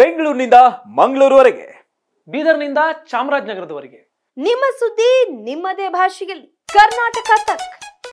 ಬೆಂಗಳೂರಿನಿಂದ ಮಂಗಳೂರುವರೆಗೆ, ಬೀದರ್ನಿಂದ ಚಾಮರಾಜನಗರದವರೆಗೆ ನಿಮ್ಮ ಸುದ್ದಿ ನಿಮ್ಮದೇ ಭಾಷೆಯಲ್ಲಿ ಕರ್ನಾಟಕ ತಕ್.